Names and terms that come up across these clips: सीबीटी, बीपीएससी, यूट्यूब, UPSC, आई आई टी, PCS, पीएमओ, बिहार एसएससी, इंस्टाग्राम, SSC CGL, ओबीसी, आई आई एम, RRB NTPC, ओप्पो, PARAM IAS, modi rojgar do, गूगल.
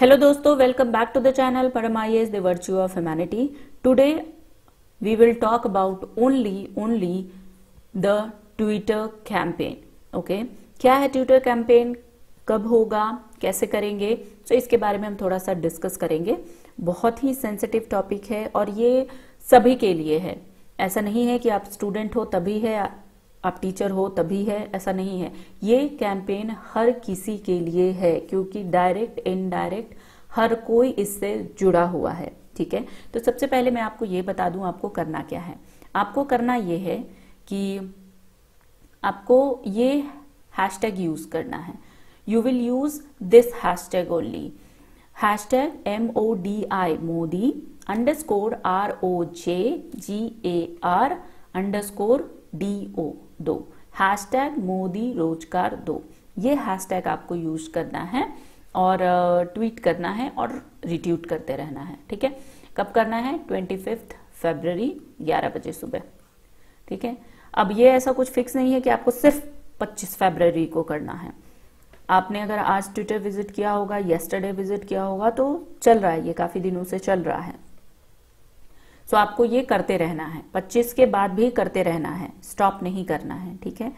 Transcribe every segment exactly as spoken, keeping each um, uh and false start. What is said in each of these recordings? Hello दोस्तों, welcome back to the channel Param I A S, the Virtue of Humanity. Today we will talk about only only the Twitter campaign. Okay, क्या है Twitter campaign, कब होगा, कैसे करेंगे, तो so, इसके बारे में हम थोड़ा सा डिस्कस करेंगे. बहुत ही सेंसिटिव टॉपिक है और ये सभी के लिए है. ऐसा नहीं है कि आप स्टूडेंट हो तभी है, आप टीचर हो तभी है, ऐसा नहीं है. ये कैंपेन हर किसी के लिए है क्योंकि डायरेक्ट इनडायरेक्ट हर कोई इससे जुड़ा हुआ है. ठीक है, तो सबसे पहले मैं आपको ये बता दूं आपको करना क्या है. आपको करना ये है कि आपको ये हैशटैग यूज करना है. You will use this hashtag only. Hashtag M O D I Modi underscore R O J G A R underscore D O दो. हैशटैग मोदी रोजगार दो. ये हैशटैग आपको यूज करना है और ट्वीट करना है और रिट्वीट करते रहना है. ठीक है, कब करना है? ट्वेंटी फिफ्थ फरवरी ग्यारह बजे सुबह. ठीक है, अब ये ऐसा कुछ फिक्स नहीं है कि आपको सिर्फ पच्चीस फरवरी को करना है. आपने अगर आज ट्विटर विजिट किया होगा, येस्टरडे विजिट किया होगा, तो चल रहा है, ये काफी दिनों से चल रहा है. सो so, आपको ये करते रहना है. पच्चीस के बाद भी करते रहना है, स्टॉप नहीं करना है. ठीक है,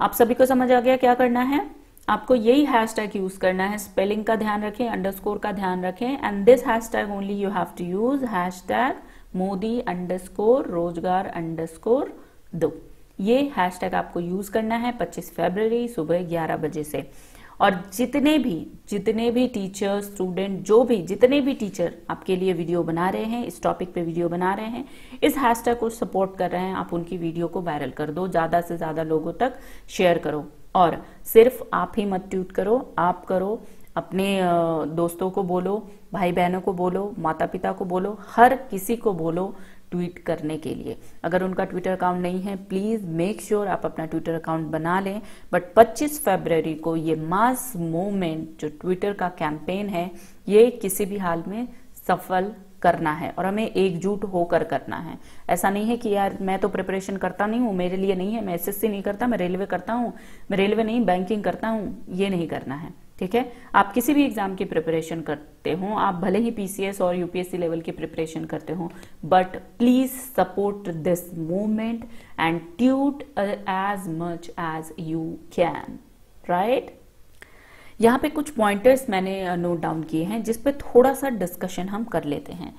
आप सभी को समझ आ गया क्या करना है. आपको यही हैशटैग यूज करना है. स्पेलिंग का ध्यान रखें, अंडरस्कोर का ध्यान रखें. And this hashtag only you have to use. Hashtag Modi underscore रोजगार अंडरस्कोर दो. ये हैशटैग आपको यूज करना है पच्चीस फरवरी सुबह ग्यारह बजे से. और जितने भी जितने भी टीचर स्टूडेंट जो भी जितने भी टीचर आपके लिए वीडियो बना रहे हैं, इस टॉपिक पे वीडियो बना रहे हैं, इस हैशटैग को सपोर्ट कर रहे हैं, आप उनकी वीडियो को वायरल कर दो, ज़्यादा से ज़्यादा लोगों तक शेयर करो. और सिर्फ आप ही मत ट्वीट करो, आप करो, अपने दोस्तों को बोलो, भाई बहनों को बोलो, माता पिता को बोलो, हर किसी को बोलो ट्वीट करने के लिए. अगर उनका ट्विटर अकाउंट नहीं है, प्लीज मेक श्योर आप अपना ट्विटर अकाउंट बना लें. बट पच्चीस फरवरी को ये मास मूवमेंट जो ट्विटर का कैंपेन है, ये किसी भी हाल में सफल करना है और हमें एकजुट होकर करना है. ऐसा नहीं है कि यार मैं तो प्रिपरेशन करता नहीं हूँ, मेरे लिए नहीं है, मैं एसएससी नहीं करता, मैं रेलवे करता हूँ, मैं रेलवे नहीं बैंकिंग करता हूँ, ये नहीं करना है. ठीक है, आप किसी भी एग्जाम की प्रिपरेशन करते हो, आप भले ही पीसीएस और यूपीएससी लेवल की प्रिपरेशन करते हो, but please support this movement and tweet as much as you can. Right, यहाँ पे कुछ पॉइंटर्स मैंने नोट डाउन किए हैं जिस पे थोड़ा सा डिस्कशन हम कर लेते हैं.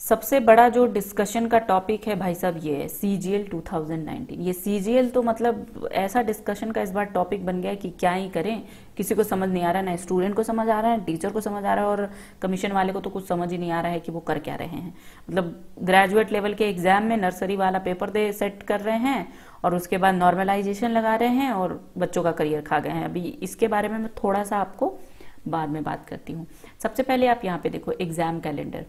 सबसे बड़ा जो डिस्कशन का टॉपिक है भाई साहब, ये है सीजीएल दो हज़ार उन्नीस. ये सीजीएल तो मतलब ऐसा डिस्कशन का इस बार टॉपिक बन गया है कि क्या ही करें, किसी को समझ नहीं आ रहा, ना स्टूडेंट को समझ आ रहा है, टीचर को समझ आ रहा है, और कमीशन वाले को तो कुछ समझ ही नहीं आ रहा है कि वो कर क्या रहे हैं. मतलब ग्रेजुएट लेवल के एग्जाम में नर्सरी वाला पेपर दे सेट कर रहे हैं और उसके बाद नॉर्मलाइजेशन लगा रहे हैं और बच्चों का करियर खा गए हैं. अभी इसके बारे में मैं थोड़ा सा आपको बाद में बात करती हूँ. सबसे पहले आप यहाँ पे देखो एग्जाम कैलेंडर.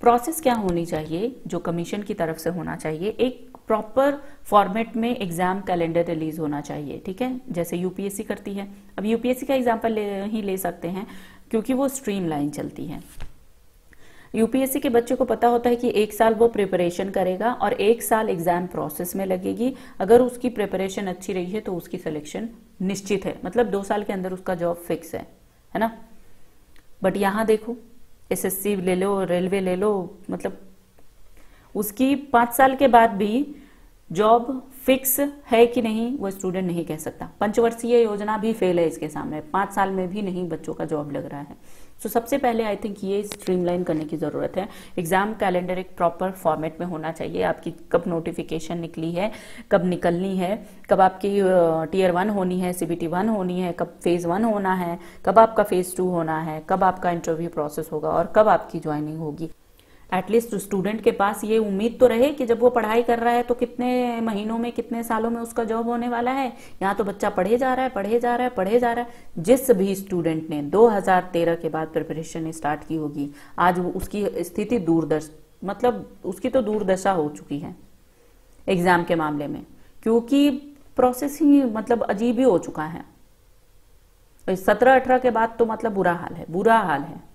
प्रोसेस क्या होनी चाहिए जो कमीशन की तरफ से होना चाहिए, एक प्रॉपर फॉर्मेट में एग्जाम कैलेंडर रिलीज होना चाहिए. ठीक है, जैसे यूपीएससी करती है. अब यूपीएससी का एग्जाम्पल ही ले सकते हैं क्योंकि वो स्ट्रीमलाइन चलती है. यूपीएससी के बच्चे को पता होता है कि एक साल वो प्रिपरेशन करेगा और एक साल एग्जाम प्रोसेस में लगेगी. अगर उसकी प्रिपरेशन अच्छी रही है तो उसकी सिलेक्शन निश्चित है, मतलब दो साल के अंदर उसका जॉब फिक्स है, है ना. बट यहाँ देखो एसएससी ले लो, रेलवे ले लो, मतलब उसकी पाँच साल के बाद भी जॉब फिक्स है कि नहीं वो स्टूडेंट नहीं कह सकता. पंचवर्षीय योजना भी फेल है इसके सामने, पाँच साल में भी नहीं बच्चों का जॉब लग रहा है. सो so, सबसे पहले आई थिंक ये स्ट्रीमलाइन करने की ज़रूरत है. एग्जाम कैलेंडर एक प्रॉपर फॉर्मेट में होना चाहिए. आपकी कब नोटिफिकेशन निकली है, कब निकलनी है, कब आपकी टीयर वन होनी है, सीबीटी वन होनी है, कब फेज़ वन होना है, कब आपका फेज़ टू होना है, कब आपका इंटरव्यू प्रोसेस होगा और कब आपकी ज्वाइनिंग होगी. एटलीस्ट स्टूडेंट के पास ये उम्मीद तो रहे कि जब वो पढ़ाई कर रहा है तो कितने महीनों में कितने सालों में उसका जॉब होने वाला है. यहाँ तो बच्चा पढ़े जा रहा है पढ़े जा रहा है पढ़े जा रहा है. जिस भी स्टूडेंट ने दो हज़ार तेरह के बाद प्रिपरेशन स्टार्ट की होगी, आज वो उसकी स्थिति दूरदर्श मतलब उसकी तो दूरदशा हो चुकी है एग्जाम के मामले में, क्योंकि प्रोसेस ही मतलब अजीब ही हो चुका है. सत्रह अठारह के बाद तो मतलब बुरा हाल है, बुरा हाल है.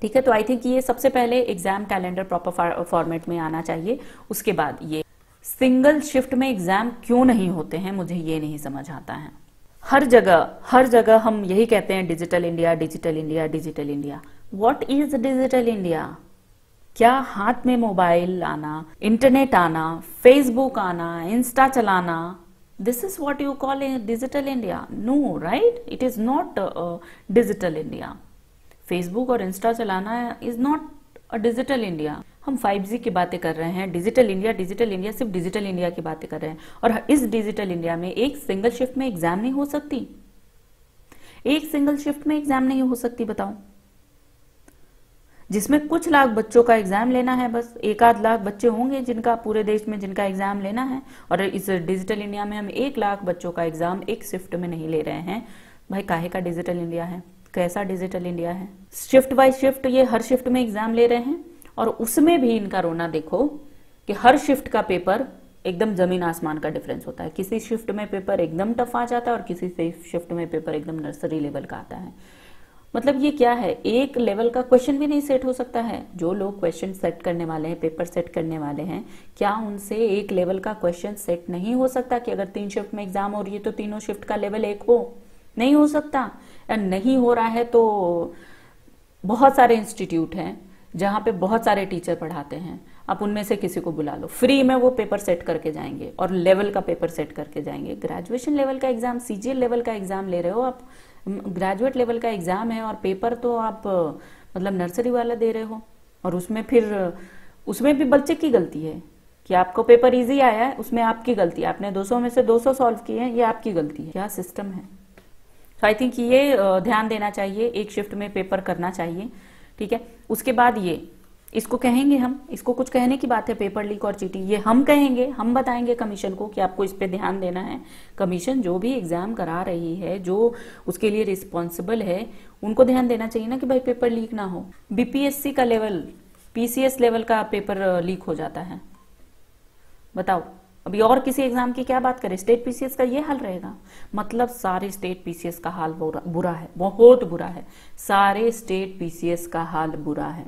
ठीक है, तो आई थिंक ये सबसे पहले एग्जाम कैलेंडर प्रॉपर फॉर्मेट में आना चाहिए. उसके बाद ये सिंगल शिफ्ट में एग्जाम क्यों नहीं होते हैं मुझे ये नहीं समझ आता है. हर जगह हर जगह हम यही कहते हैं digital India, digital India, digital India. What is digital India? क्या हाथ में मोबाइल आना, इंटरनेट आना, फेसबुक आना, इंस्टा चलाना, this is what you call digital India? No, right? It is not digital India. Facebook और इंस्टा चलाना is not a digital India. हम फाइव जी की बातें कर रहे हैं। डिजिटल इंडिया डिजिटल इंडिया सिर्फ डिजिटल इंडिया की बातें कर रहे हैं। और इस डिजिटल इंडिया में एक सिंगल शिफ्ट में एग्जाम नहीं हो सकती, एक सिंगल शिफ्ट में एग्जाम नहीं हो सकती। बताओ, जिसमें कुछ लाख बच्चों का एग्जाम लेना है, बस एक आध लाख बच्चे होंगे जिनका पूरे देश में जिनका एग्जाम लेना है, और इस डिजिटल इंडिया में हम एक लाख बच्चों का एग्जाम एक शिफ्ट में नहीं ले रहे हैं। भाई काहे का डिजिटल इंडिया है? कैसा डिजिटल इंडिया है? शिफ्ट बाय शिफ्ट ये हर शिफ्ट में एग्जाम ले रहे हैं, और उसमें भी इनका रोना देखो कि हर शिफ्ट का पेपर एकदम जमीन आसमान का डिफरेंस होता है। किसी शिफ्ट में पेपर एकदम टफ आ जाता है और किसी शिफ्ट में पेपर एकदम नर्सरी लेवल का आता है। मतलब ये क्या है? एक लेवल का क्वेश्चन भी नहीं सेट हो सकता है। जो लोग क्वेश्चन सेट करने वाले हैं, पेपर सेट करने वाले हैं, क्या उनसे एक लेवल का क्वेश्चन सेट नहीं हो सकता कि अगर तीन शिफ्ट में एग्जाम हो रही है तो तीनों शिफ्ट का लेवल एक हो? नहीं हो सकता। नहीं हो रहा है तो बहुत सारे इंस्टीट्यूट हैं जहाँ पे बहुत सारे टीचर पढ़ाते हैं, आप उनमें से किसी को बुला लो, फ्री में वो पेपर सेट करके जाएंगे और लेवल का पेपर सेट करके जाएंगे। ग्रेजुएशन लेवल का एग्जाम, सीजीएल लेवल का एग्जाम ले रहे हो आप, ग्रेजुएट लेवल का एग्जाम है और पेपर तो आप मतलब नर्सरी वाला दे रहे हो। और उसमें फिर उसमें भी बच्चे की गलती है कि आपको पेपर इजी आया है, उसमें आपकी गलती है, आपने दो सौ में से दो सौ सॉल्व किए हैं, ये आपकी गलती है। क्या सिस्टम है? तो आई थिंक ये ध्यान देना चाहिए, एक शिफ्ट में पेपर करना चाहिए, ठीक है। उसके बाद ये इसको कहेंगे हम, इसको कुछ कहने की बात है, पेपर लीक और चीटिंग, ये हम कहेंगे, हम बताएंगे कमीशन को कि आपको इस पे ध्यान देना है। कमीशन जो भी एग्जाम करा रही है, जो उसके लिए रिस्पॉन्सिबल है, उनको ध्यान देना चाहिए ना कि भाई पेपर लीक ना हो। बीपीएससी का लेवल, पीसीएस लेवल का पेपर लीक हो जाता है। बताओ, अभी और किसी एग्जाम की क्या बात करें? स्टेट पीसीएस का ये हाल रहेगा? मतलब सारे स्टेट पीसीएस का हाल बुरा है, बहुत बुरा है। सारे स्टेट पीसीएस का हाल बुरा है।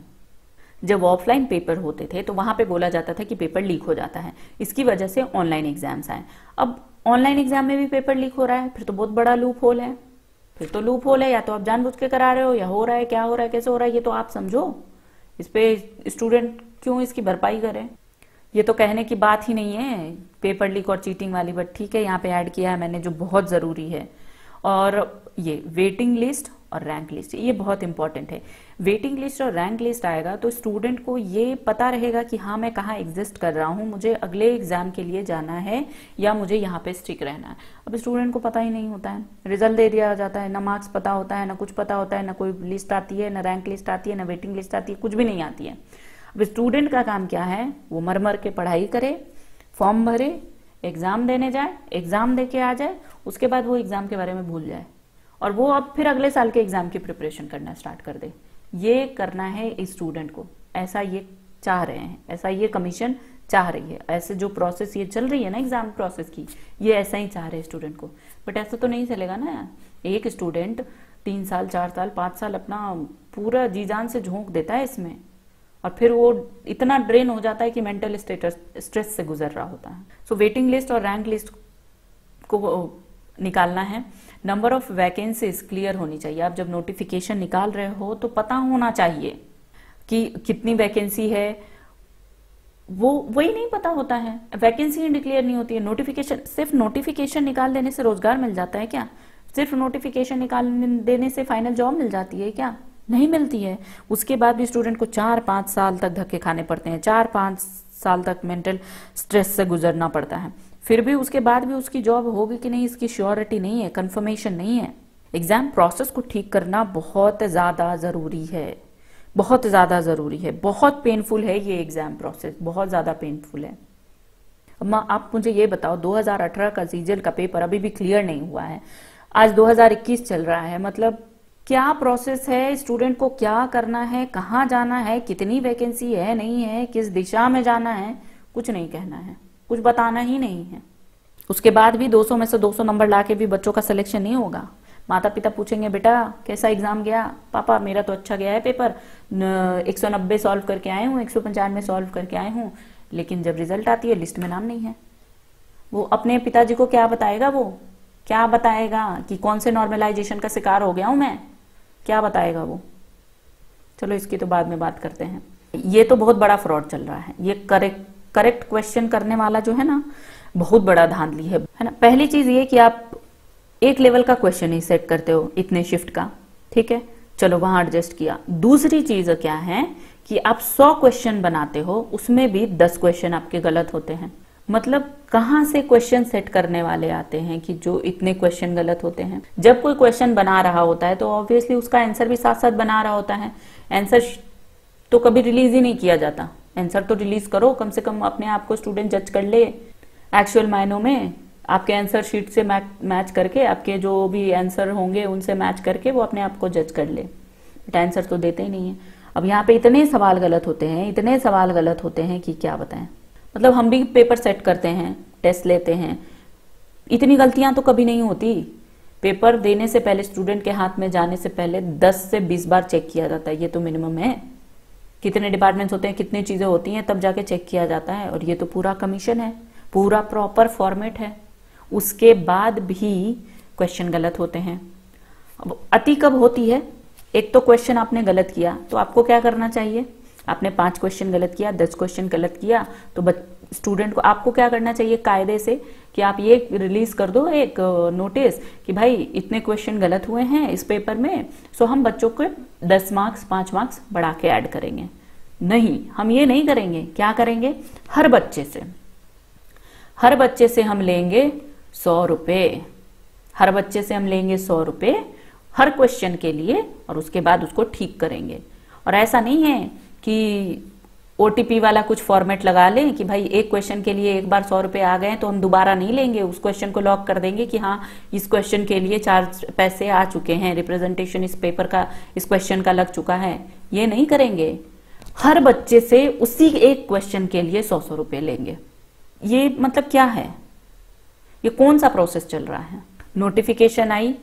जब ऑफलाइन पेपर होते थे तो वहां पे बोला जाता था कि पेपर लीक हो जाता है, इसकी वजह से ऑनलाइन एग्जाम्स आए। अब ऑनलाइन एग्जाम में भी पेपर लीक हो रहा है, फिर तो बहुत बड़ा लूप होल है। फिर तो लूप होल है, या तो आप जानबूझ के करा रहे हो या हो रहा है, क्या हो रहा है, कैसे हो रहा है, ये तो आप समझो। इस पे स्टूडेंट क्यों इसकी भरपाई करें? ये तो कहने की बात ही नहीं है पेपर लीक और चीटिंग वाली, बट ठीक है यहाँ पे ऐड किया है मैंने जो बहुत ज़रूरी है। और ये वेटिंग लिस्ट और रैंक लिस्ट, ये बहुत इंपॉर्टेंट है। वेटिंग लिस्ट और रैंक लिस्ट आएगा तो स्टूडेंट को ये पता रहेगा कि हाँ मैं कहाँ एग्जिस्ट कर रहा हूँ, मुझे अगले एग्जाम के लिए जाना है या मुझे यहाँ पे स्टिक रहना है। अब स्टूडेंट को पता ही नहीं होता है, रिजल्ट दे दिया जाता है, ना मार्क्स पता होता है, ना कुछ पता होता है, ना कोई लिस्ट आती है, ना रैंक लिस्ट आती है, ना वेटिंग लिस्ट आती है, कुछ भी नहीं आती है। अब स्टूडेंट का काम क्या है? वो मर मर के पढ़ाई करे, फॉर्म भरे, एग्जाम देने जाए, एग्जाम दे के आ जाए, उसके बाद वो एग्जाम के बारे में भूल जाए और वो अब फिर अगले साल के एग्जाम की प्रिपरेशन करना स्टार्ट कर दे। ये करना है इस स्टूडेंट को, ऐसा ये चाह रहे हैं, ऐसा ये कमीशन चाह रही है, ऐसे जो प्रोसेस ये चल रही है ना एग्जाम प्रोसेस की, ये ऐसा ही चाह रहे हैं स्टूडेंट को। बट ऐसा तो नहीं चलेगा ना यार। एक स्टूडेंट तीन साल, चार साल, पाँच साल अपना पूरा जी जान से झोंक देता है इसमें, और फिर वो इतना ड्रेन हो जाता है कि मेंटल स्टेटस स्ट्रेस से गुजर रहा होता है। सो वेटिंग लिस्ट और रैंक लिस्ट को निकालना है। नंबर ऑफ वैकेंसीज क्लियर होनी चाहिए। आप जब नोटिफिकेशन निकाल रहे हो तो पता होना चाहिए कि कितनी वैकेंसी है, वो वही नहीं पता होता है, वैकेंसी ही डिक्लेयर नहीं होती है। नोटिफिकेशन, सिर्फ नोटिफिकेशन निकाल देने से रोजगार मिल जाता है क्या? सिर्फ नोटिफिकेशन निकाल देने से फाइनल जॉब मिल जाती है क्या? नहीं मिलती है। उसके बाद भी स्टूडेंट को चार पाँच साल तक धक्के खाने पड़ते हैं, चार पाँच साल तक मेंटल स्ट्रेस से गुजरना पड़ता है। फिर भी उसके बाद भी उसकी जॉब होगी कि नहीं इसकी श्योरिटी नहीं है, कंफर्मेशन नहीं है। एग्जाम प्रोसेस को ठीक करना बहुत ज़्यादा ज़रूरी है, बहुत ज़्यादा ज़रूरी है। बहुत पेनफुल है ये एग्जाम प्रोसेस, बहुत ज़्यादा पेनफुल है। अम्मा आप मुझे ये बताओ, दो हज़ार अठारह का सीजीएल का पेपर अभी भी क्लियर नहीं हुआ है, आज दो हज़ार इक्कीस चल रहा है, मतलब क्या प्रोसेस है? स्टूडेंट को क्या करना है, कहाँ जाना है, कितनी वैकेंसी है, नहीं है, किस दिशा में जाना है, कुछ नहीं कहना है, कुछ बताना ही नहीं है। उसके बाद भी दो सौ में से दो सौ नंबर लाके भी बच्चों का सिलेक्शन नहीं होगा। माता पिता पूछेंगे बेटा कैसा एग्जाम गया? पापा मेरा तो अच्छा गया है पेपर, एक सौ नब्बे सॉल्व करके आए हूँ, एक सौ पंचानवे सॉल्व करके आए हूँ, लेकिन जब रिजल्ट आती है लिस्ट में नाम नहीं है। वो अपने पिताजी को क्या बताएगा वो क्या बताएगा कि कौन से नॉर्मलाइजेशन का शिकार हो गया हूं मैं, क्या बताएगा वो। चलो इसकी तो बाद में बात करते हैं। ये तो बहुत बड़ा फ्रॉड चल रहा है, ये करेक्ट करेक्ट क्वेश्चन करने वाला जो है ना बहुत बड़ा धांधली है, है ना। पहली चीज ये कि आप एक लेवल का क्वेश्चन ही सेट करते हो इतने शिफ्ट का, ठीक है, चलो वहां एडजस्ट किया। दूसरी चीज क्या है कि आप सौ क्वेश्चन बनाते हो, उसमें भी दस क्वेश्चन आपके गलत होते हैं। मतलब कहाँ से क्वेश्चन सेट करने वाले आते हैं कि जो इतने क्वेश्चन गलत होते हैं। जब कोई क्वेश्चन बना रहा होता है तो ऑब्वियसली उसका आंसर भी साथ साथ बना रहा होता है। आंसर तो कभी रिलीज ही नहीं किया जाता, आंसर तो रिलीज करो, कम से कम अपने आप को स्टूडेंट जज कर ले। एक्चुअल मायनों में आपके आंसर शीट से मैच करके, आपके जो भी आंसर होंगे उनसे मैच करके वो अपने आप को जज कर ले, बट आंसर तो देते ही नहीं है। अब यहाँ पे इतने सवाल गलत होते हैं, इतने सवाल गलत होते हैं कि क्या बताएं। मतलब हम भी पेपर सेट करते हैं, टेस्ट लेते हैं, इतनी गलतियां तो कभी नहीं होती। पेपर देने से पहले, स्टूडेंट के हाथ में जाने से पहले दस से बीस बार चेक किया जाता है, ये तो मिनिमम है। कितने डिपार्टमेंट्स होते हैं, कितनी चीजें होती हैं, तब जाके चेक किया जाता है। और ये तो पूरा कमीशन है, पूरा प्रॉपर फॉर्मेट है, उसके बाद भी क्वेश्चन गलत होते हैं। अब अति कब होती है, एक तो क्वेश्चन आपने गलत किया तो आपको क्या करना चाहिए, आपने पांच क्वेश्चन गलत किया, दस क्वेश्चन गलत किया तो स्टूडेंट को, आपको क्या करना चाहिए कायदे से कि आप ये रिलीज कर दो एक नोटिस कि भाई इतने क्वेश्चन गलत हुए हैं इस पेपर में, सो हम बच्चों को दस मार्क्स पांच मार्क्स बढ़ा के ऐड करेंगे। नहीं, हम ये नहीं करेंगे। क्या करेंगे, हर बच्चे से हर बच्चे से हम लेंगे सौ रुपए हर बच्चे से हम लेंगे सौ रुपए हर क्वेश्चन के लिए, और उसके बाद उसको ठीक करेंगे। और ऐसा नहीं है कि ओटीपी वाला कुछ फॉर्मेट लगा लें कि भाई एक क्वेश्चन के लिए एक बार सौ रुपए आ गए तो हम दोबारा नहीं लेंगे, उस क्वेश्चन को लॉक कर देंगे कि हाँ इस क्वेश्चन के लिए चार पैसे आ चुके हैं, रिप्रेजेंटेशन इस पेपर का, इस क्वेश्चन का लग चुका है। ये नहीं करेंगे, हर बच्चे से उसी एक क्वेश्चन के लिए सौ सौ रुपये लेंगे। ये मतलब क्या है, ये कौन सा प्रोसेस चल रहा है। नोटिफिकेशन आई,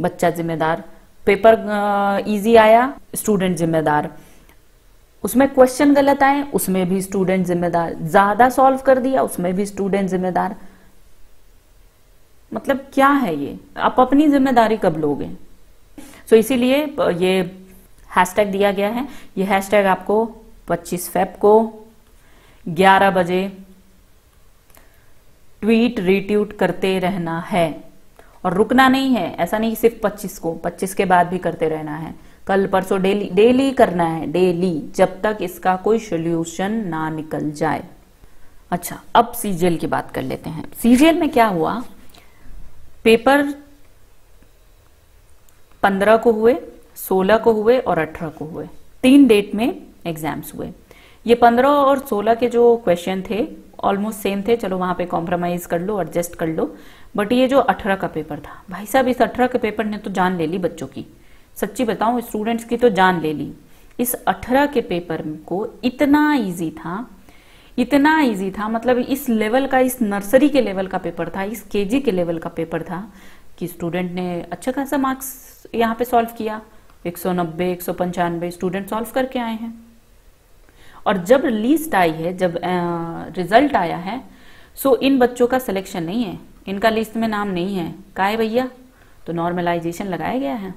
बच्चा जिम्मेदार, पेपर ईजी आया, स्टूडेंट जिम्मेदार, उसमें क्वेश्चन गलत आए उसमें भी स्टूडेंट जिम्मेदार, ज्यादा सॉल्व कर दिया उसमें भी स्टूडेंट जिम्मेदार। मतलब क्या है ये, आप अपनी जिम्मेदारी कब लोगे। सो इसीलिए ये हैशटैग दिया गया है, ये हैशटैग आपको पच्चीस फेब को ग्यारह बजे ट्वीट रीट्वीट करते रहना है और रुकना नहीं है। ऐसा नहीं सिर्फ पच्चीस को, पच्चीस के बाद भी करते रहना है, कल परसों, डेली डेली करना है, डेली, जब तक इसका कोई सोल्यूशन ना निकल जाए। अच्छा, अब सीजीएल की बात कर लेते हैं। सीजीएल में क्या हुआ, पेपर पंद्रह को हुए, सोलह को हुए और अठारह को हुए, तीन डेट में एग्जाम्स हुए। ये पंद्रह और सोलह के जो क्वेश्चन थे ऑलमोस्ट सेम थे, चलो वहां पे कॉम्प्रोमाइज कर लो, एडजस्ट कर लो, बट ये जो अठारह का पेपर था, भाई साहब इस अठारह के पेपर ने तो जान ले ली बच्चों की। सच्ची बताऊं, स्टूडेंट्स की तो जान ले ली। इस अठारह के पेपर को इतना इजी था, इतना इजी था, मतलब इस लेवल का, इस नर्सरी के लेवल का पेपर था, इस केजी के लेवल का पेपर था कि स्टूडेंट ने अच्छा खासा मार्क्स यहाँ पे सॉल्व किया, एक सौ नब्बे एक सौ पंचानवे स्टूडेंट सॉल्व करके आए हैं। और जब लिस्ट आई है, जब रिजल्ट आया है, सो इन बच्चों का सिलेक्शन नहीं है, इनका लिस्ट में नाम नहीं है, काहे भैया, तो नॉर्मलाइजेशन लगाया गया है।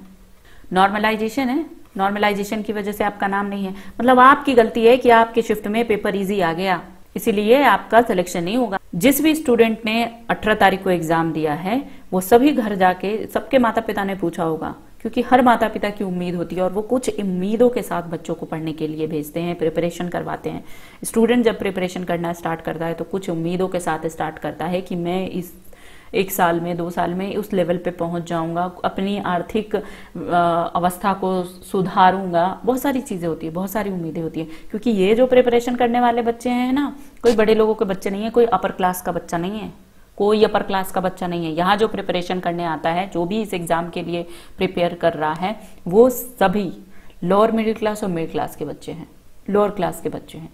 नॉर्मलाइजेशन है, नॉर्मलाइजेशन की वजह से आपका नाम नहीं है, मतलब आपकी गलती है कि आपके शिफ्ट में पेपर इजी आ गया, इसीलिए आपका सिलेक्शन नहीं होगा। जिस भी स्टूडेंट ने अठारह तारीख को एग्जाम दिया है, वो सभी घर जाके सबके माता पिता ने पूछा होगा, क्योंकि हर माता पिता की उम्मीद होती है और वो कुछ उम्मीदों के साथ बच्चों को पढ़ने के लिए भेजते हैं, प्रिपरेशन करवाते हैं। स्टूडेंट जब प्रिपरेशन करना स्टार्ट करता है तो कुछ उम्मीदों के साथ स्टार्ट करता है कि मैं इस एक साल में, दो साल में उस लेवल पे पहुंच जाऊंगा, अपनी आर्थिक अवस्था को सुधारूंगा, बहुत सारी चीजें होती है, बहुत सारी उम्मीदें होती है। क्योंकि ये जो प्रिपरेशन करने वाले बच्चे हैं ना, कोई बड़े लोगों के बच्चे नहीं है, कोई अपर क्लास का बच्चा नहीं है, कोई अपर क्लास का बच्चा नहीं है। यहाँ जो प्रिपरेशन करने आता है, जो भी इस एग्जाम के लिए प्रिपेयर कर रहा है, वो सभी लोअर मिडिल क्लास और मिडिल क्लास के बच्चे हैं, लोअर क्लास के बच्चे हैं,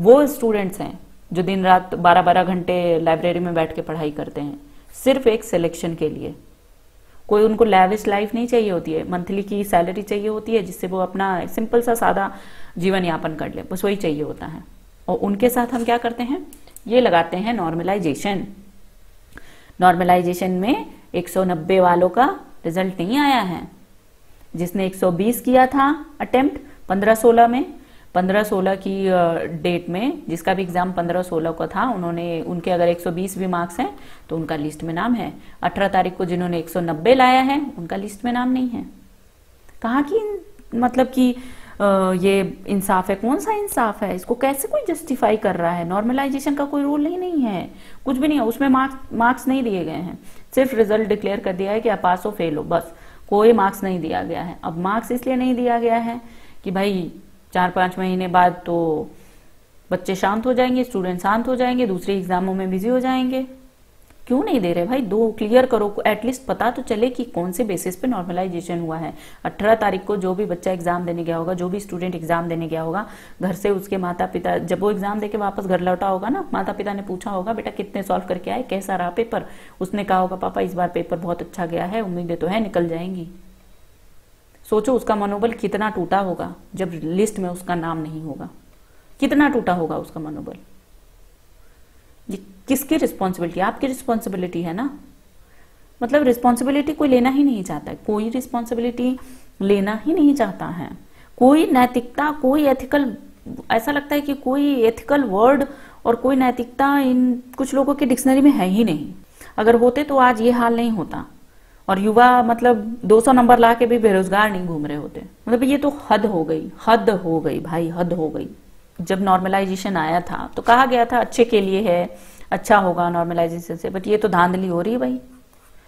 वो स्टूडेंट्स हैं जो दिन रात बारह बारह घंटे लाइब्रेरी में बैठ के पढ़ाई करते हैं, सिर्फ एक सिलेक्शन के लिए। कोई उनको लैविश लाइफ नहीं चाहिए होती है, मंथली की सैलरी चाहिए होती है जिससे वो अपना सिंपल सा सादा जीवन यापन कर ले, बस वही चाहिए होता है। और उनके साथ हम क्या करते हैं, ये लगाते हैं नॉर्मलाइजेशन। नॉर्मलाइजेशन में एक सौ नब्बे वालों का रिजल्ट नहीं आया है। जिसने एक सौ बीस किया था अटेम्प्ट पंद्रह सोलह में, पंद्रह सोलह की डेट में, जिसका भी एग्जाम पंद्रह सोलह का था, उन्होंने उनके अगर एक सौ बीस भी मार्क्स हैं तो उनका लिस्ट में नाम है। अठारह तारीख को जिन्होंने एक सौ नब्बे लाया है उनका लिस्ट में नाम नहीं है। कहाँ की मतलब कि ये इंसाफ है? कौन सा इंसाफ है? इसको कैसे कोई जस्टिफाई कर रहा है? नॉर्मलाइजेशन का कोई रूल ही नहीं है, कुछ भी नहीं है उसमें। मार्क्स मार्क्स नहीं दिए गए हैं, सिर्फ रिजल्ट डिक्लेयर कर दिया है कि आप पास हो फेल हो, बस कोई मार्क्स नहीं दिया गया है। अब मार्क्स इसलिए नहीं दिया गया है कि भाई चार पांच महीने बाद तो बच्चे शांत हो जाएंगे, स्टूडेंट शांत हो जाएंगे, दूसरे एग्जामों में बिजी हो जाएंगे। क्यों नहीं दे रहे भाई? दो क्लियर करो, एटलीस्ट पता तो चले कि कौन से बेसिस पे नॉर्मलाइजेशन हुआ है। अठारह तारीख को जो भी बच्चा एग्जाम देने गया होगा, जो भी स्टूडेंट एग्जाम देने गया होगा, घर से उसके माता पिता, जब वो एग्जाम देके वापस घर लौटा होगा ना, माता पिता ने पूछा होगा बेटा कितने सॉल्व करके आए, कैसा रहा पेपर? उसने कहा होगा पापा इस बार पेपर बहुत अच्छा गया है, उम्मीदें तो है निकल जाएंगी। सोचो उसका मनोबल कितना टूटा होगा जब लिस्ट में उसका नाम नहीं होगा, कितना टूटा होगा उसका मनोबल। ये किसकी रिस्पॉन्सिबिलिटी? आपकी रिस्पॉन्सिबिलिटी है ना। मतलब रिस्पॉन्सिबिलिटी कोई लेना ही नहीं चाहता है, कोई रिस्पॉन्सिबिलिटी लेना ही नहीं चाहता है। कोई नैतिकता, कोई एथिकल, ऐसा लगता है कि कोई एथिकल वर्ड और कोई नैतिकता इन कुछ लोगों के डिक्शनरी में है ही नहीं। अगर होते तो आज ये हाल नहीं होता और युवा मतलब दो सौ नंबर ला के भी बेरोजगार नहीं घूम रहे होते। मतलब ये तो हद हो गई, हद हो गई भाई, हद हो गई। जब नॉर्मलाइजेशन आया था तो कहा गया था अच्छे के लिए है, अच्छा होगा नॉर्मलाइजेशन से, बट ये तो धांधली हो रही है भाई।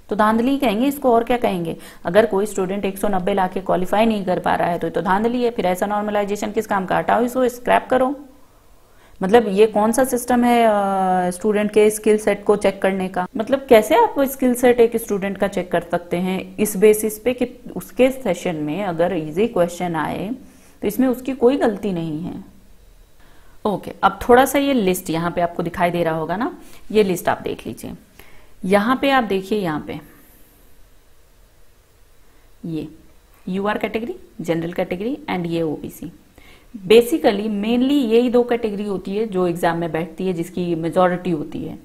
तो धांधली कहेंगे इसको, और क्या कहेंगे? अगर कोई स्टूडेंट एक सौ नब्बे ला के क्वालिफाई नहीं कर पा रहा है तो ये तो धांधली है। फिर ऐसा नॉर्मलाइजेशन किस काम का? हटाओ इसको, स्क्रैप करो। मतलब ये कौन सा सिस्टम है स्टूडेंट के स्किल सेट को चेक करने का? मतलब कैसे आप स्किल सेट एक स्टूडेंट का चेक कर सकते हैं इस बेसिस पे कि उसके सेशन में अगर इजी क्वेश्चन आए तो इसमें उसकी कोई गलती नहीं है। ओके okay, अब थोड़ा सा ये लिस्ट यहाँ पे आपको दिखाई दे रहा होगा ना, ये लिस्ट आप देख लीजिए। यहाँ पे आप देखिए, यहाँ पे ये UR category, general category and ये ओबीसी। बेसिकली मेनली यही दो कैटेगरी होती है जो एग्जाम में बैठती है, जिसकी मेजॉरिटी होती है।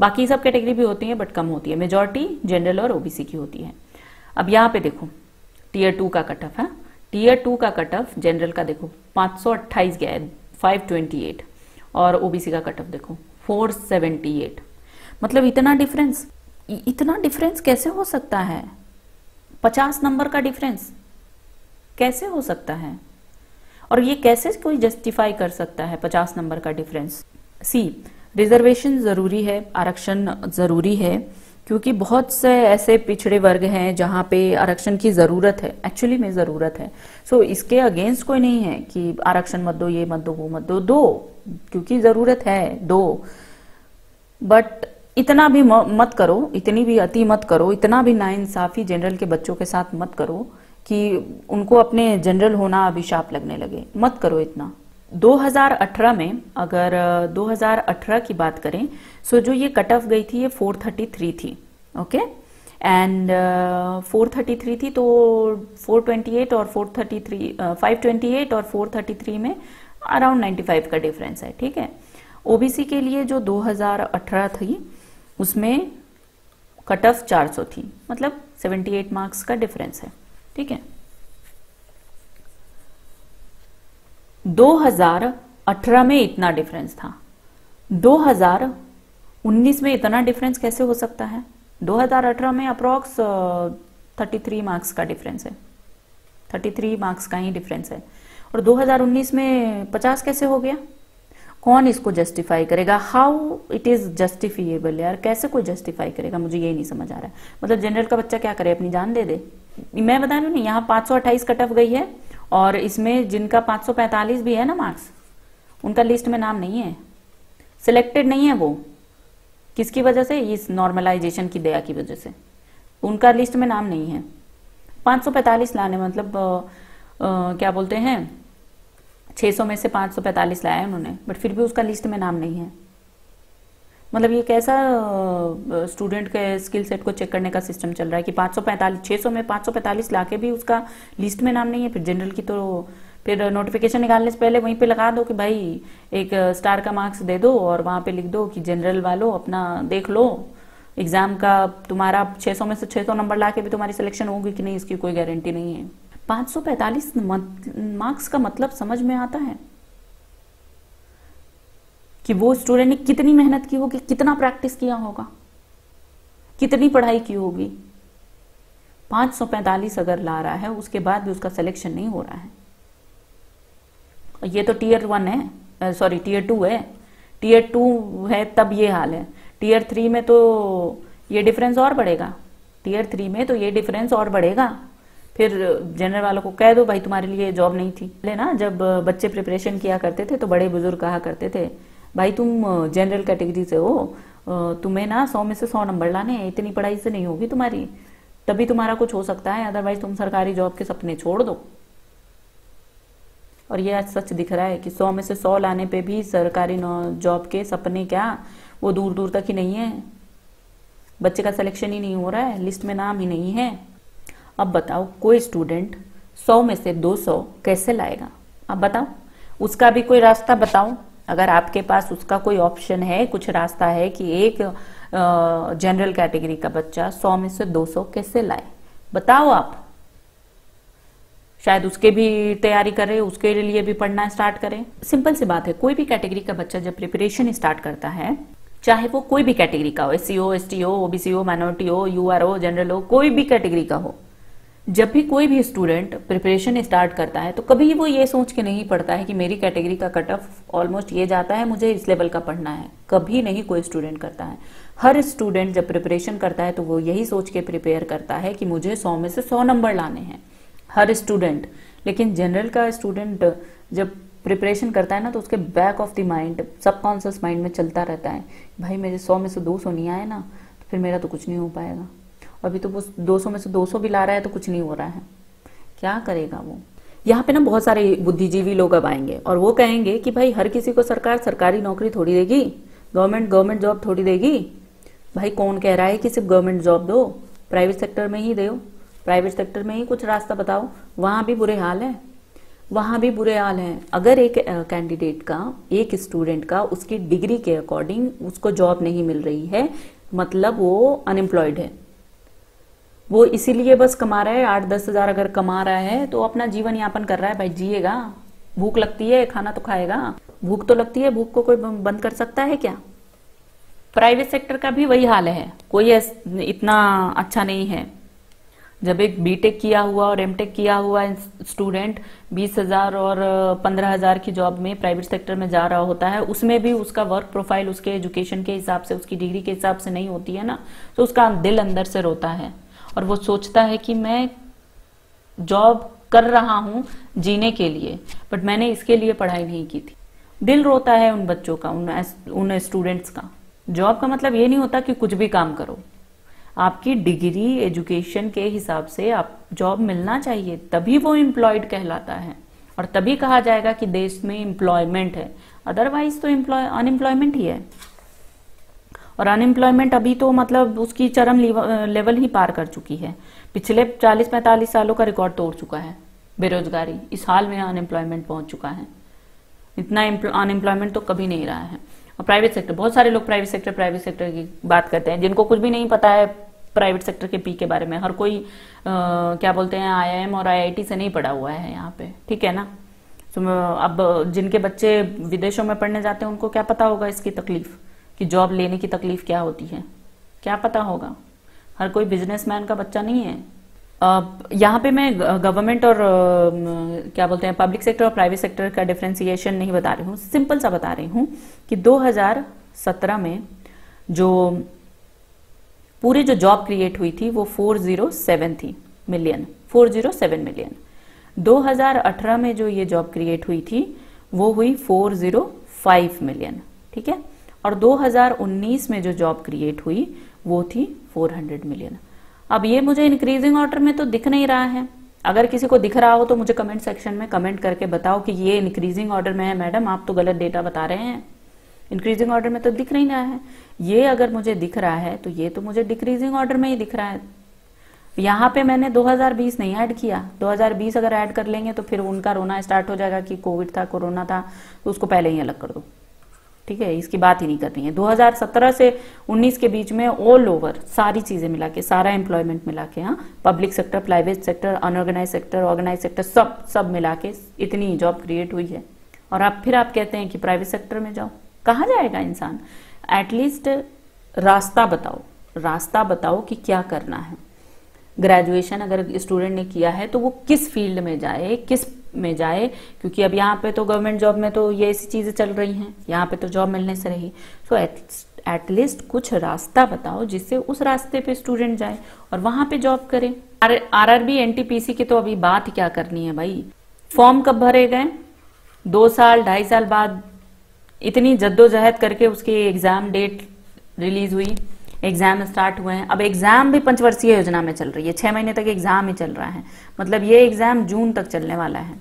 बाकी सब कैटेगरी भी होती है बट कम होती है। मेजॉरिटी जनरल और ओबीसी की होती है। अब यहाँ पे देखो टीयर टू का कट ऑफ है। टीयर टू का कट ऑफ जनरल का देखो पाँच सौ अट्ठाईस गया है, फाइव ट्वेंटी एट, और ओबीसी का कट ऑफ देखो फोर सेवेंटी एट। मतलब इतना डिफरेंस, इतना डिफरेंस कैसे हो सकता है? पचास नंबर का डिफरेंस कैसे हो सकता है? और ये कैसे कोई जस्टिफाई कर सकता है पचास नंबर का डिफरेंस? सी, रिजर्वेशन जरूरी है, आरक्षण जरूरी है, क्योंकि बहुत से ऐसे पिछड़े वर्ग हैं जहाँ पे आरक्षण की ज़रूरत है, एक्चुअली में ज़रूरत है। सो so, इसके अगेंस्ट कोई नहीं है कि आरक्षण मत दो, ये मत दो, वो मत दो, दो क्योंकि ज़रूरत है, दो। बट इतना भी मत करो, इतनी भी अति मत करो, इतना भी नाइंसाफ़ी जनरल के बच्चों के साथ मत करो कि उनको अपने जनरल होना अभिशाप लगने लगे। मत करो इतना। दो हज़ार अठारह में, अगर दो हज़ार अठारह की बात करें, सो जो ये कट ऑफ गई थी ये फोर थर्टी थ्री थी, okay, and four thirty three थी तो फोर ट्वेंटी एट और four thirty three, five twenty eight और फोर थर्टी थ्री में अराउंड नाइंटी फाइव का डिफरेंस है, ठीक है। ओबीसी के लिए जो दो हज़ार अठारह थी उसमें कट ऑफ चार सौ थी, मतलब अठहत्तर मार्क्स का डिफरेंस है, ठीक है। दो हज़ार अठारह में इतना डिफरेंस था, दो हज़ार उन्नीस में इतना डिफरेंस कैसे हो सकता है? दो हज़ार अठारह में अप्रॉक्स तैंतीस मार्क्स का डिफरेंस है, तैंतीस मार्क्स का ही डिफरेंस है, और दो हज़ार उन्नीस में पचास कैसे हो गया? कौन इसको जस्टिफाई करेगा? How it is justifiable? यार कैसे कोई जस्टिफाई करेगा? मुझे ये नहीं समझ आ रहा है। मतलब जनरल का बच्चा क्या करे, अपनी जान दे दे? मैं बता रही हूँ ना, यहाँ पाँच सौ अट्ठाईस कट ऑफ गई है और इसमें जिनका पाँच सौ पैंतालीस भी है ना मार्क्स, उनका लिस्ट में नाम नहीं है, सिलेक्टेड नहीं है। वो किसकी वजह से? इस नॉर्मलाइजेशन की दया की वजह से उनका लिस्ट में नाम नहीं है। पाँच सौ पैंतालीस लाने मतलब आ, आ, क्या बोलते हैं, छह सौ में से पाँच सौ पैंतालीस लाया उन्होंने, बट फिर भी उसका लिस्ट में नाम नहीं है। मतलब ये कैसा स्टूडेंट के स्किल सेट को चेक करने का सिस्टम चल रहा है कि पाँच सौ पैंतालीस, छह सौ में पाँच सौ पैंतालीस लाके भी उसका लिस्ट में नाम नहीं है? फिर जनरल की तो फिर नोटिफिकेशन निकालने से पहले वहीं पे लगा दो कि भाई एक स्टार का मार्क्स दे दो और वहाँ पे लिख दो कि जनरल वालों अपना देख लो, एग्जाम का तुम्हारा छह सौ में से छह सौ नंबर लाके भी तुम्हारी सिलेक्शन होगी कि नहीं, इसकी कोई गारंटी नहीं है। पाँच सौ पैंतालीस मार्क्स का मतलब समझ में आता है कि वो स्टूडेंट ने कितनी मेहनत की होगी, कितना प्रैक्टिस किया होगा, कितनी पढ़ाई की होगी। पाँच सौ पैंतालीस अगर ला रहा है उसके बाद भी उसका सिलेक्शन नहीं हो रहा है, ये तो टीयर वन है, सॉरी टीयर टू है, टीयर टू है तब ये हाल है। टीयर थ्री में तो ये डिफरेंस और बढ़ेगा, टीयर थ्री में तो ये डिफरेंस और बढ़ेगा। फिर जनरल वालों को कह दो भाई तुम्हारे लिए जॉब नहीं थी। पहले ना जब बच्चे प्रिपरेशन किया करते थे तो बड़े बुजुर्ग कहा करते थे भाई तुम जनरल कैटेगरी से हो, तुम्हें ना सौ में से सौ नंबर लाने हैं, इतनी पढ़ाई से नहीं होगी तुम्हारी, तभी तुम्हारा कुछ हो सकता है, अदरवाइज तुम सरकारी जॉब के सपने छोड़ दो। और ये आज सच दिख रहा है कि सौ में से सौ लाने पे भी सरकारी जॉब के सपने क्या वो दूर दूर तक ही नहीं है, बच्चे का सिलेक्शन ही नहीं हो रहा है, लिस्ट में नाम ही नहीं है। अब बताओ कोई स्टूडेंट सौ में से दो सौ कैसे लाएगा, अब बताओ, उसका भी कोई रास्ता बताओ। अगर आपके पास उसका कोई ऑप्शन है, कुछ रास्ता है कि एक जनरल कैटेगरी का बच्चा सौ में से दो सौ कैसे लाए, बताओ आप। शायद उसके भी तैयारी करें, उसके लिए भी पढ़ना स्टार्ट करें। सिंपल सी बात है, कोई भी कैटेगरी का बच्चा जब प्रिपरेशन स्टार्ट करता है, चाहे वो कोई भी कैटेगरी का हो, एस सी ओ, एस टी ओ, ओबीसी हो, माइनॉरिटी हो, यू आर ओ, जनरल हो, कोई भी कैटेगरी का हो, जब भी कोई भी स्टूडेंट प्रिपरेशन स्टार्ट करता है तो कभी वो ये सोच के नहीं पढ़ता है कि मेरी कैटेगरी का कट ऑफ ऑलमोस्ट ये जाता है, मुझे इस लेवल का पढ़ना है, कभी नहीं कोई स्टूडेंट करता है। हर स्टूडेंट जब प्रिपरेशन करता है तो वो यही सोच के प्रिपेयर करता है कि मुझे सौ में से सौ नंबर लाने हैं, हर स्टूडेंट। लेकिन जनरल का स्टूडेंट जब प्रिपरेशन करता है ना तो उसके back of the mind, subconscious mind में चलता रहता है भाई मेरे सौ में से दो सौ नहीं आए ना तो फिर मेरा तो कुछ नहीं हो पाएगा, अभी तो वो दो सौ में से दो सौ भी ला रहा है तो कुछ नहीं हो रहा है, क्या करेगा वो। यहाँ पे ना बहुत सारे बुद्धिजीवी लोग अब आएंगे और वो कहेंगे कि भाई हर किसी को सरकार सरकारी नौकरी थोड़ी देगी, गवर्नमेंट गवर्नमेंट जॉब थोड़ी देगी। भाई कौन कह रहा है कि सिर्फ गवर्नमेंट जॉब दो, प्राइवेट सेक्टर में ही दो, प्राइवेट सेक्टर में ही कुछ रास्ता बताओ, वहाँ भी बुरे हाल है, वहाँ भी बुरे हाल हैं। अगर एक कैंडिडेट का, एक स्टूडेंट का उसकी डिग्री के अकॉर्डिंग उसको जॉब नहीं मिल रही है, मतलब वो अनएम्प्लॉयड है, वो इसीलिए बस कमा रहा है, आठ दस हजार अगर कमा रहा है तो अपना जीवन यापन कर रहा है। भाई जिएगा, भूख लगती है, खाना तो खाएगा, भूख तो लगती है, भूख को कोई बंद कर सकता है क्या। प्राइवेट सेक्टर का भी वही हाल है, कोई इतना अच्छा नहीं है। जब एक बीटेक किया हुआ और एमटेक किया हुआ स्टूडेंट बीस हजार और पंद्रह हजार की जॉब में प्राइवेट सेक्टर में जा रहा होता है, उसमें भी उसका वर्क प्रोफाइल उसके एजुकेशन के हिसाब से, उसकी डिग्री के हिसाब से नहीं होती है ना, तो उसका दिल अंदर से रोता है और वो सोचता है कि मैं जॉब कर रहा हूँ जीने के लिए, बट मैंने इसके लिए पढ़ाई नहीं की थी। दिल रोता है उन बच्चों का, उन उन स्टूडेंट्स का। जॉब का मतलब ये नहीं होता कि कुछ भी काम करो, आपकी डिग्री एजुकेशन के हिसाब से आप जॉब मिलना चाहिए, तभी वो एम्प्लॉयड कहलाता है और तभी कहा जाएगा कि देश में एम्प्लॉयमेंट है, अदरवाइज तो एम्प्लॉय अनएम्प्लॉयमेंट ही है। और अनएम्प्लॉयमेंट अभी तो मतलब उसकी चरम लेवल ही पार कर चुकी है, पिछले चालीस पैंतालीस सालों का रिकॉर्ड तोड़ चुका है बेरोजगारी, इस हाल में अनएम्प्लॉयमेंट पहुंच चुका है। इतना अनएम्प्लॉयमेंट तो कभी नहीं रहा है। और प्राइवेट सेक्टर, बहुत सारे लोग प्राइवेट सेक्टर प्राइवेट सेक्टर की बात करते हैं, जिनको कुछ भी नहीं पता है प्राइवेट सेक्टर के पी के बारे में। हर कोई आ, क्या बोलते हैं, आई आई एम और आई आई टी से नहीं पढ़ा हुआ है यहाँ पे, ठीक है ना। तो अब जिनके बच्चे विदेशों में पढ़ने जाते हैं उनको क्या पता होगा इसकी तकलीफ कि जॉब लेने की तकलीफ क्या होती है, क्या पता होगा। हर कोई बिजनेसमैन का बच्चा नहीं है। यहाँ पे मैं गवर्नमेंट और क्या बोलते हैं पब्लिक सेक्टर और प्राइवेट सेक्टर का डिफ्रेंसिएशन नहीं बता रही हूँ, सिंपल सा बता रही हूँ कि दो हज़ार सत्रह में जो पूरी जो जॉब क्रिएट हुई थी वो चार सौ सात थी मिलियन, चार सौ सात मिलियन। दो हज़ार अठारह में जो ये जॉब क्रिएट हुई थी वो हुई चार सौ पाँच मिलियन, ठीक है। और दो हज़ार उन्नीस में जो जॉब क्रिएट हुई वो थी चार सौ मिलियन। अब ये मुझे इंक्रीजिंग ऑर्डर में तो दिख नहीं रहा है, अगर किसी को दिख रहा हो तो मुझे कमेंट सेक्शन में कमेंट करके बताओ कि ये इंक्रीजिंग ऑर्डर में है मैडम, आप तो गलत डेटा बता रहे हैं, इंक्रीजिंग ऑर्डर में तो दिख नहीं रहा है। ये अगर मुझे दिख रहा है तो ये तो मुझे डिक्रीजिंग ऑर्डर में ही दिख रहा है। यहाँ पे मैंने दो हज़ार बीस नहीं ऐड किया, दो हज़ार बीस अगर ऐड कर लेंगे तो फिर उनका रोना स्टार्ट हो जाएगा कि कोविड था, कोरोना था, तो उसको पहले ही अलग कर दो, ठीक है, इसकी बात ही नहीं करनी है। दो हज़ार सत्रह से उन्नीस के बीच में ऑल ओवर सारी चीजें मिला के, सारा एम्प्लॉयमेंट मिला के, हाँ, public sector, private sector, unorganise sector, organise sector, सब सब मिला के इतनी जॉब क्रिएट हुई है। और आप फिर आप कहते हैं कि प्राइवेट सेक्टर में जाओ, कहाँ जाएगा इंसान? एटलीस्ट रास्ता बताओ, रास्ता बताओ कि क्या करना है। ग्रेजुएशन अगर स्टूडेंट ने किया है तो वो किस फील्ड में जाए, किस में जाए, क्योंकि अब यहाँ पे तो गवर्नमेंट जॉब में तो ये ऐसी चीजें चल रही हैं, यहाँ पे तो जॉब मिलने से रही। सो एटलीस्ट कुछ रास्ता बताओ जिससे उस रास्ते पे स्टूडेंट जाए और वहां पे जॉब करे। आरआरबी एनटीपीसी की तो अभी बात क्या करनी है भाई। फॉर्म कब भरे गए? दो साल ढाई साल बाद इतनी जद्दोजहद करके उसकी एग्जाम डेट रिलीज हुई, एग्जाम स्टार्ट हुए हैं। अब एग्जाम भी पंचवर्षीय योजना में चल रही है, छह महीने तक एग्जाम ही चल रहा है, मतलब ये एग्जाम जून तक चलने वाला है।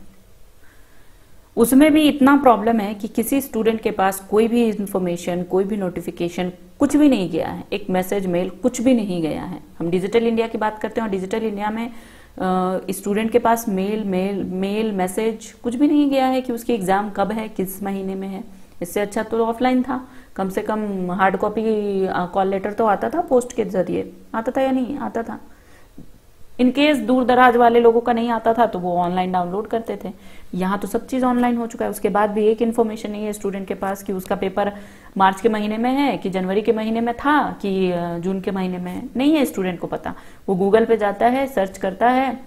उसमें भी इतना प्रॉब्लम है कि किसी स्टूडेंट के पास कोई भी इंफॉर्मेशन, कोई भी नोटिफिकेशन, कुछ भी नहीं गया है, एक मैसेज, मेल, कुछ भी नहीं गया है। हम डिजिटल इंडिया की बात करते हैं और डिजिटल इंडिया में स्टूडेंट के पास मेल मेल मेल मैसेज कुछ भी नहीं गया है कि उसकी एग्जाम कब है, किस महीने में है। इससे अच्छा तो ऑफलाइन था, कम से कम हार्ड कॉपी कॉल लेटर तो आता था, पोस्ट के जरिए आता था या नहीं आता था। इनकेस दूर दराज वाले लोगों का नहीं आता था तो वो ऑनलाइन डाउनलोड करते थे। यहाँ तो सब चीज ऑनलाइन हो चुका है, उसके बाद भी एक इन्फॉर्मेशन नहीं है स्टूडेंट के पास कि उसका पेपर मार्च के महीने में है कि जनवरी के महीने में था कि जून के महीने में है। नहीं है स्टूडेंट को पता, वो गूगल पे जाता है, सर्च करता है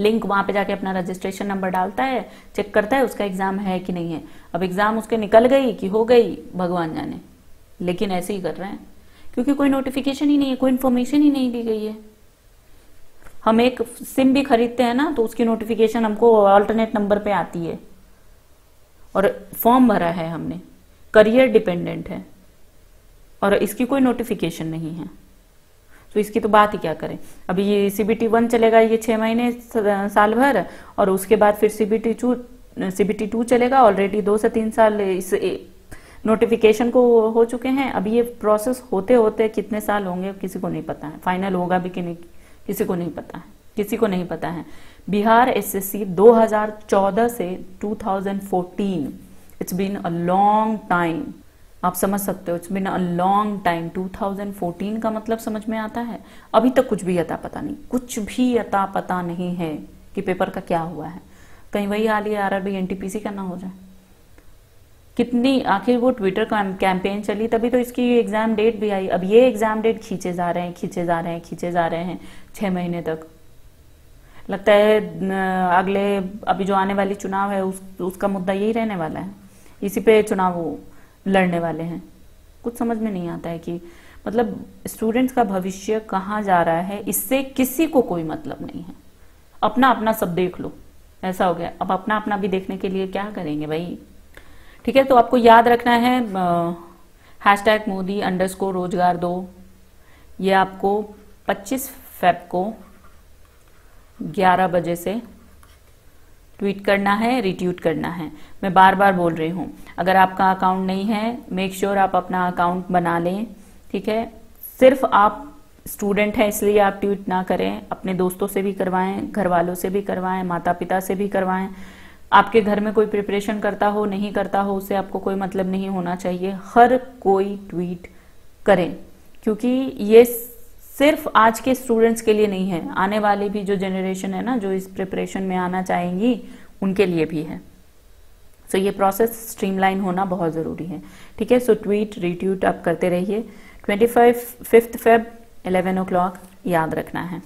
लिंक, वहां पे जाके अपना रजिस्ट्रेशन नंबर डालता है, चेक करता है उसका एग्जाम है कि नहीं है। अब एग्जाम उसके निकल गई कि हो गई, भगवान जाने, लेकिन ऐसे ही कर रहे हैं क्योंकि कोई नोटिफिकेशन ही नहीं है, कोई इन्फॉर्मेशन ही नहीं दी गई है। हम एक सिम भी खरीदते हैं ना तो उसकी नोटिफिकेशन हमको ऑल्टरनेट नंबर पे आती है, और फॉर्म भरा है हमने, करियर डिपेंडेंट है, और इसकी कोई नोटिफिकेशन नहीं है, तो इसकी तो बात ही क्या करें। अभी ये सीबीटी वन चलेगा ये छह महीने साल भर, और उसके बाद फिर सीबीटी टू सीबीटी टू चलेगा। ऑलरेडी दो से तीन साल इस नोटिफिकेशन को हो चुके हैं। अभी ये प्रोसेस होते होते कितने साल होंगे किसी को नहीं पता है, फाइनल होगा भी कि नहीं किसी को नहीं पता है, किसी को नहीं पता है। बिहार एसएससी दो हज़ार चौदह से दो हज़ार चौदह, it's been a long time, आप समझ सकते हो, it's been a long time. दो हज़ार चौदह का मतलब समझ में आता है, अभी तक कुछ भी अता पता नहीं, कुछ भी अता पता नहीं है कि पेपर का क्या हुआ है। कहीं वही हाल ही आरआरबी एनटीपीसी का ना हो जाए। कितनी आखिर वो ट्विटर कैंपेन चली तभी तो इसकी एग्जाम डेट भी आई। अब ये एग्जाम डेट खींचे जा रहे हैं, खींचे जा रहे हैं, खींचे जा रहे हैं छह महीने तक। लगता है अगले अभी जो आने वाली चुनाव है उस, उसका मुद्दा यही रहने वाला है, इसी पे चुनाव लड़ने वाले हैं। कुछ समझ में नहीं आता है कि मतलब स्टूडेंट्स का भविष्य कहाँ जा रहा है, इससे किसी को कोई मतलब नहीं है। अपना अपना सब देख लो, ऐसा हो गया। अब अपना अपना भी देखने के लिए क्या करेंगे भाई? ठीक है, तो आपको याद रखना है hashtag Modi underscore रोजगार दो। ये आपको पच्चीस फ़रवरी को ग्यारह बजे से ट्वीट करना है, रिट्वीट करना है। मैं बार बार बोल रही हूँ, अगर आपका अकाउंट नहीं है मेक श्योर आप अपना अकाउंट बना लें। ठीक है, सिर्फ आप स्टूडेंट हैं इसलिए आप ट्वीट ना करें, अपने दोस्तों से भी करवाएं, घर वालों से भी करवाएं, माता पिता से भी करवाएं। आपके घर में कोई प्रिपरेशन करता हो नहीं करता हो उससे आपको कोई मतलब नहीं होना चाहिए। हर कोई ट्वीट करें क्योंकि ये सिर्फ आज के स्टूडेंट्स के लिए नहीं है, आने वाले भी जो जनरेशन है ना जो इस प्रिपरेशन में आना चाहेंगी उनके लिए भी है। सो ये प्रोसेस स्ट्रीमलाइन होना बहुत ज़रूरी है। ठीक है, सो ट्वीट रिट्वीट आप करते रहिए। Twenty five fifth Feb eleven o'clock याद रखना है।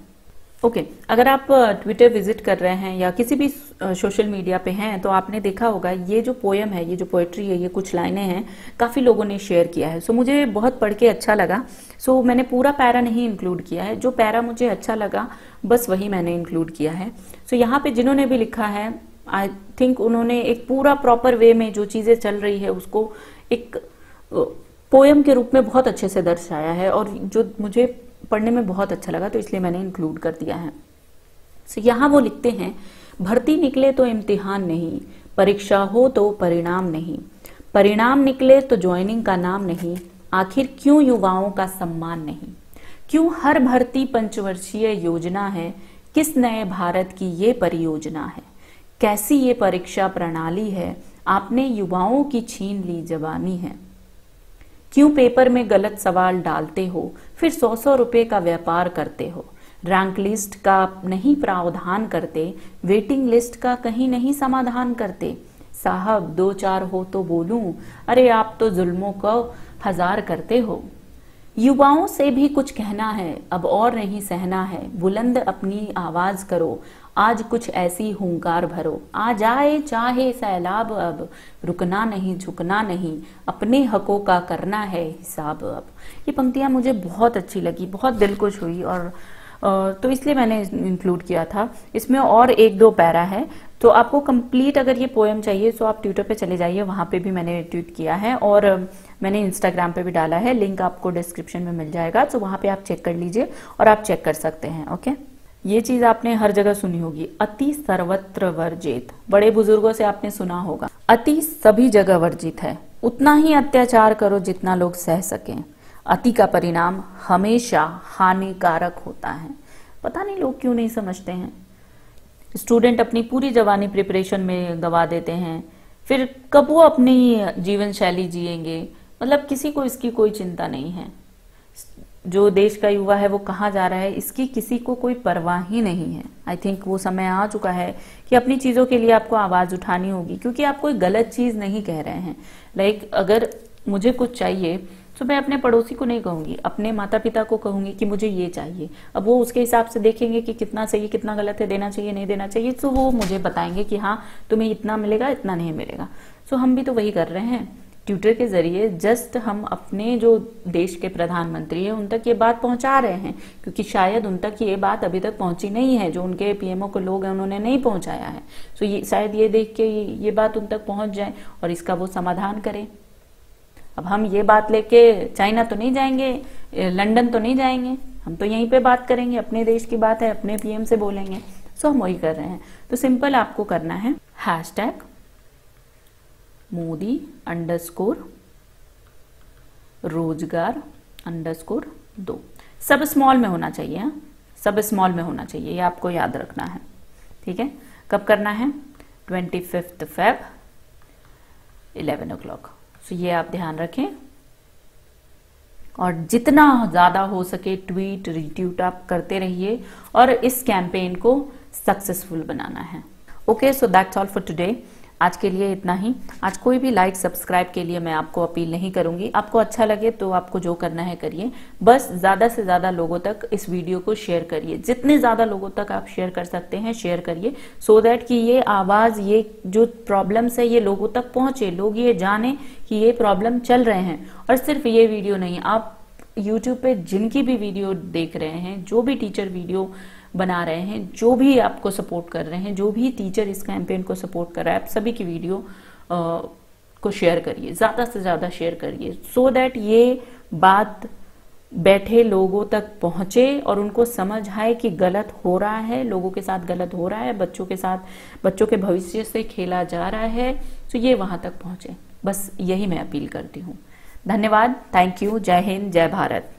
ओके okay, अगर आप ट्विटर विजिट कर रहे हैं या किसी भी सोशल मीडिया पे हैं तो आपने देखा होगा ये जो पोएम है, ये जो पोएट्री है, ये कुछ लाइनें हैं काफ़ी लोगों ने शेयर किया है। सो so, मुझे बहुत पढ़ के अच्छा लगा। सो so, मैंने पूरा पैरा नहीं इंक्लूड किया है, जो पैरा मुझे अच्छा लगा बस वही मैंने इंक्लूड किया है। सो so, यहाँ पे जिन्होंने भी लिखा है आई थिंक उन्होंने एक पूरा प्रॉपर वे में जो चीज़ें चल रही है उसको एक पोएम के रूप में बहुत अच्छे से दर्शाया है और जो मुझे पढ़ने में बहुत अच्छा लगा तो इसलिए मैंने इंक्लूड कर दिया है। सो यहाँ वो लिखते हैं, भर्ती निकले तो इम्तिहान नहीं, परीक्षा हो तो परिणाम नहीं, परिणाम निकले तो ज्वाइनिंग का नाम नहीं, आखिर क्यों युवाओं का सम्मान नहीं, क्यों हर भर्ती पंचवर्षीय योजना है, किस नए भारत की ये परियोजना है, कैसी ये परीक्षा प्रणाली है, आपने युवाओं की छीन ली जवानी है। क्यों पेपर में गलत सवाल डालते हो, फिर सौ सौ रुपये का व्यापार करते हो, रैंक लिस्ट का नहीं प्रावधान करते, वेटिंग लिस्ट का कहीं नहीं समाधान करते। साहब दो चार हो तो बोलूं, अरे आप तो जुल्मों को हजार करते हो। युवाओं से भी कुछ कहना है, अब और नहीं सहना है। बुलंद अपनी आवाज करो, आज कुछ ऐसी हुंकार भरो। आ जाए चाहे सैलाब, अब रुकना नहीं झुकना नहीं, अपने हकों का करना है हिसाब अब। ये पंक्तियां मुझे बहुत अच्छी लगी, बहुत दिल को छुई, और तो इसलिए मैंने इंक्लूड किया था। इसमें और एक दो पैरा है, तो आपको कंप्लीट अगर ये पोएम चाहिए तो आप ट्विटर पे चले जाइए, वहाँ पे भी मैंने ट्वीट किया है और मैंने इंस्टाग्राम पे भी डाला है, लिंक आपको डिस्क्रिप्शन में मिल जाएगा। तो वहाँ पे आप चेक कर लीजिए और आप चेक कर सकते हैं। ओके, ये चीज आपने हर जगह सुनी होगी, अति सर्वत्र वर्जित। बड़े बुजुर्गों से आपने सुना होगा, अति सभी जगह वर्जित है, उतना ही अत्याचार करो जितना लोग सह सकें। अति का परिणाम हमेशा हानिकारक होता है। पता नहीं लोग क्यों नहीं समझते हैं। स्टूडेंट अपनी पूरी जवानी प्रिपरेशन में गवा देते हैं, फिर कब वो अपनी जीवन शैली जिएंगे, मतलब किसी को इसकी कोई चिंता नहीं है। जो देश का युवा है वो कहाँ जा रहा है इसकी किसी को कोई परवाह ही नहीं है। आई थिंक वो समय आ चुका है कि अपनी चीज़ों के लिए आपको आवाज़ उठानी होगी, क्योंकि आप कोई गलत चीज़ नहीं कह रहे हैं। लाइक अगर मुझे कुछ चाहिए तो मैं अपने पड़ोसी को नहीं कहूंगी, अपने माता पिता को कहूंगी कि मुझे ये चाहिए। अब वो उसके हिसाब से देखेंगे कि कितना सही कितना गलत है, देना चाहिए नहीं देना चाहिए, तो वो मुझे बताएंगे कि हाँ तुम्हें इतना मिलेगा इतना नहीं मिलेगा। सो हम भी तो वही कर रहे हैं ट्विटर के जरिए। जस्ट हम अपने जो देश के प्रधानमंत्री हैं उन तक ये बात पहुंचा रहे हैं, क्योंकि शायद उन तक ये बात अभी तक पहुंची नहीं है। जो उनके पीएमओ को लोग हैं उन्होंने नहीं पहुंचाया है। सो ये शायद ये देख के ये बात उन तक पहुंच जाए और इसका वो समाधान करें। अब हम ये बात लेके चाइना तो नहीं जाएंगे, लंदन तो नहीं जाएंगे, हम तो यहीं पे बात करेंगे, अपने देश की बात है, अपने पीएम से बोलेंगे। सो हम वही कर रहे हैं। तो सिंपल आपको करना है हैशटैग मोदी अंडरस्कोर रोजगार अंडरस्कोर दो। सब स्मॉल में होना चाहिए, सब स्मॉल में होना चाहिए, ये आपको याद रखना है, ठीक है। कब करना है? Twenty fifth Feb eleven o'clock. तो ये आप ध्यान रखें, और जितना ज़्यादा हो सके ट्वीट रिट्वीट आप करते रहिए और इस कैंपेन को सक्सेसफुल बनाना है। Okay, so that's all for today. आज के लिए इतना ही। आज कोई भी लाइक सब्सक्राइब के लिए मैं आपको अपील नहीं करूंगी। आपको अच्छा लगे तो आपको जो करना है करिए, बस ज़्यादा से ज़्यादा लोगों तक इस वीडियो को शेयर करिए। जितने ज़्यादा लोगों तक आप शेयर कर सकते हैं शेयर करिए, सो दैट कि ये आवाज़, ये जो प्रॉब्लम्स है ये लोगों तक पहुँचे, लोग ये जाने कि ये प्रॉब्लम चल रहे हैं। और सिर्फ ये वीडियो नहीं, आप यूट्यूब पे जिनकी भी वीडियो देख रहे हैं, जो भी टीचर वीडियो बना रहे हैं, जो भी आपको सपोर्ट कर रहे हैं, जो भी टीचर इस कैंपेन को सपोर्ट कर रहा है, आप सभी की वीडियो आ, को शेयर करिए, ज़्यादा से ज़्यादा शेयर करिए, सो दैट ये बात बैठे लोगों तक पहुंचे और उनको समझ आए कि गलत हो रहा है, लोगों के साथ गलत हो रहा है, बच्चों के साथ, बच्चों के भविष्य से खेला जा रहा है। तो ये वहाँ तक पहुँचे, बस यही मैं अपील करती हूँ। धन्यवाद, थैंक यू, जय हिंद, जय भारत।